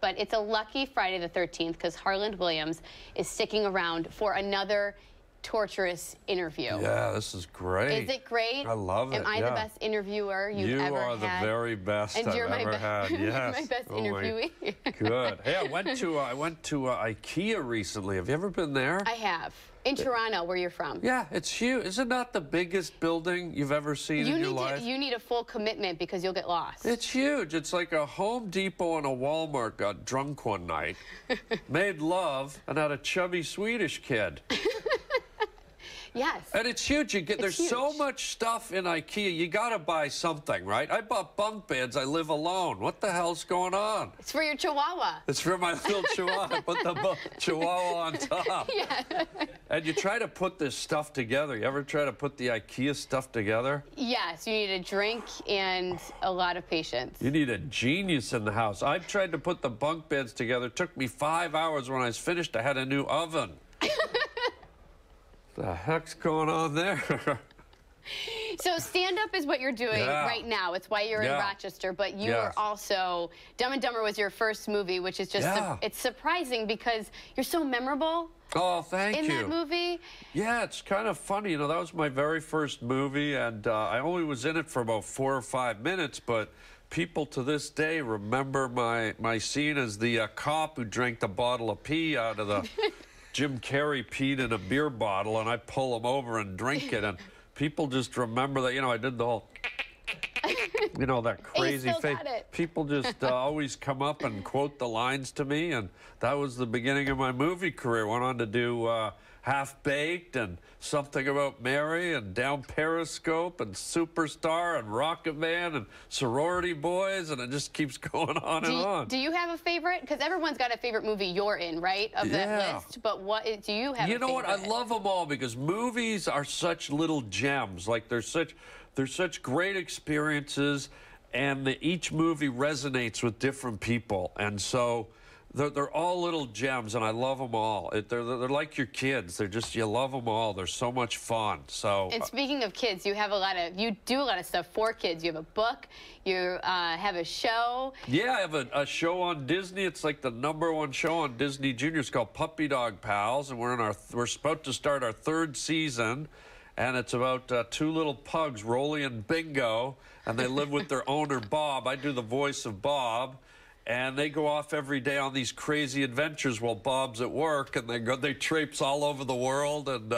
But it's a lucky Friday the 13th because Harland Williams is sticking around for another torturous interview. Yeah, this is great. Is it great? I love it. Am I the best interviewer you've ever had? You are the very best I've ever had. Yes, my best interviewee. Good. Hey, I went to Ikea recently. Have you ever been there? I have. In Toronto, where you're from. Yeah, it's huge. Is it not the biggest building you've ever seen in your life? You need a full commitment because you'll get lost. It's huge. It's like a Home Depot and a Walmart got drunk one night, made love, and had a chubby Swedish kid. Yes. And it's huge. There's so much stuff in Ikea. You got to buy something, right? I bought bunk beds. I live alone. What the hell's going on? It's for your chihuahua. It's for my little chihuahua. I put the chihuahua on top. Yeah. And you try to put this stuff together. You ever try to put the Ikea stuff together? Yes. You need a drink and a lot of patience. You need a genius in the house. I've tried to put the bunk beds together. It took me 5 hours. When I was finished, I had a new oven. The heck's going on there? So stand-up is what you're doing right now. It's why you're in Rochester, but you are also... Dumb and Dumber was your first movie, which is just... it's surprising because you're so memorable. Oh, thank you. In that movie. Yeah, it's kind of funny. You know, that was my very first movie, and I only was in it for about 4 or 5 minutes, but... people to this day remember my scene as the cop who drank the bottle of pee out of the... Jim Carrey peed in a beer bottle, and I pull him over and drink it, and people just remember that. You know, I did the whole, you know, that crazy face. People just always come up and quote the lines to me, and that was the beginning of my movie career. Went on to do Half Baked and Something About Mary and Down Periscope and Superstar and Rocketman and Sorority Boys, and it just keeps going on and on. Do you have a favorite? Because everyone's got a favorite movie you're in, right, of that list, but what do you have? You know what? I love them all because movies are such little gems. Like they're such great experiences, and each movie resonates with different people, and so they're all little gems, and I love them all. They're like your kids. They're just, you love them all. They're so much fun. So. And speaking of kids, you do a lot of stuff for kids. You have a book. You have a show. Yeah, I have a show on Disney. It's like the #1 show on Disney Junior. It's called Puppy Dog Pals, and we're about to start our 3rd season. And it's about 2 little pugs, Rolly and Bingo, and they live with their owner, Bob. I do the voice of Bob. And they go off every day on these crazy adventures while Bob's at work, and they traipse all over the world, and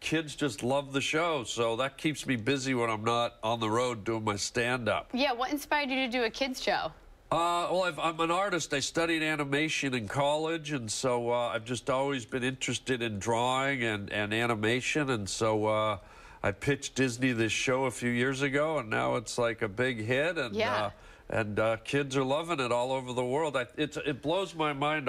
kids just love the show. So that keeps me busy when I'm not on the road doing my stand-up. Yeah, what inspired you to do a kids show? Well, I'm an artist. I studied animation in college, and so I've just always been interested in drawing and animation, and so I pitched Disney this show a few years ago, and now it's like a big hit, and kids are loving it all over the world. It blows my mind.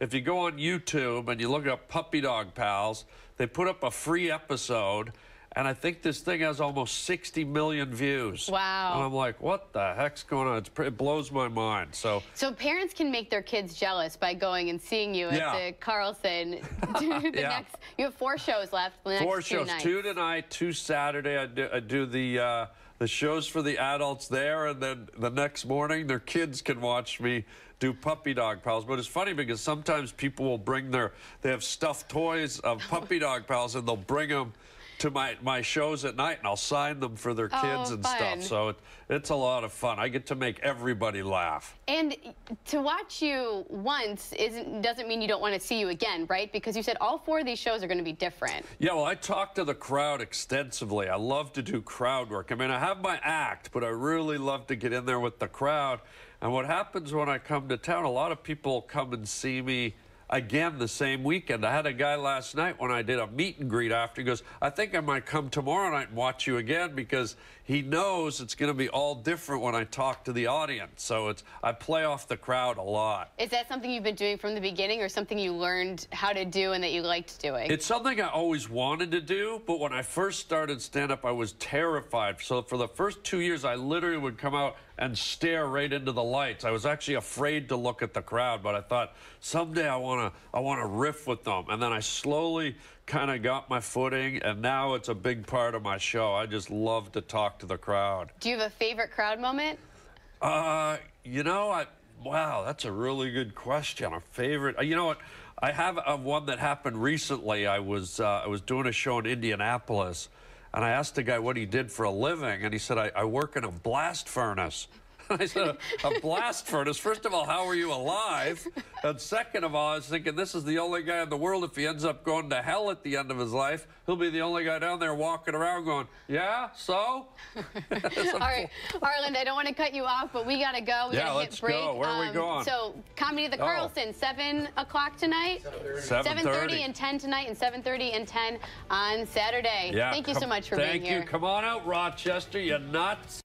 If you go on YouTube and you look up Puppy Dog Pals, they put up a free episode, and I think this thing has almost 60 million views. Wow. And I'm like, what the heck's going on? It blows my mind. So parents can make their kids jealous by going and seeing you at the Carlson. You have 4 shows left. The next 2 tonight, 2 Saturday. I do the shows for the adults there, and then the next morning their kids can watch me do Puppy Dog Pals. But it's funny because sometimes people will bring they have stuffed toys of Puppy Dog Pals, and they'll bring them to my shows at night, and I'll sign them for their kids and stuff. So it's a lot of fun. I get to make everybody laugh. And to watch you once doesn't mean you don't want to see you again, right? Because you said all 4 of these shows are going to be different. Yeah, well, I talk to the crowd extensively. I love to do crowd work. I mean, I have my act, but I really love to get in there with the crowd. And what happens when I come to town, a lot of people come and see me again the same weekend. I had a guy last night when I did a meet and greet after. He goes, I think I might come tomorrow night and watch you again, because he knows it's going to be all different when I talk to the audience. So I play off the crowd a lot. Is that something you've been doing from the beginning, or something you learned how to do and that you liked doing? It's something I always wanted to do, but when I first started stand-up, I was terrified. So for the first 2 years, I literally would come out and stare right into the lights. I was actually afraid to look at the crowd, but I thought, someday I wanna riff with them. And then I slowly kinda got my footing, and now it's a big part of my show. I just love to talk to the crowd. Do you have a favorite crowd moment? You know, I Wow, that's a really good question. A favorite, you know what? I have one that happened recently. I was doing a show in Indianapolis, and I asked the guy what he did for a living, and he said, I work in a blast furnace. And I said, a blast furnace? First of all, how are you alive? And second of all, I was thinking, this is the only guy in the world, if he ends up going to hell at the end of his life, he'll be the only guy down there walking around going, yeah, so? All right, Harland, I don't want to cut you off, but we got to go. We got to hit break. Go. Where are we going? So, Comedy at the Carlson, 7 o'clock tonight, 7:30 and 10 tonight, and 7:30 and 10 on Saturday. Yeah, thank you so much for being here. Thank you. Come on out, Rochester, you nuts.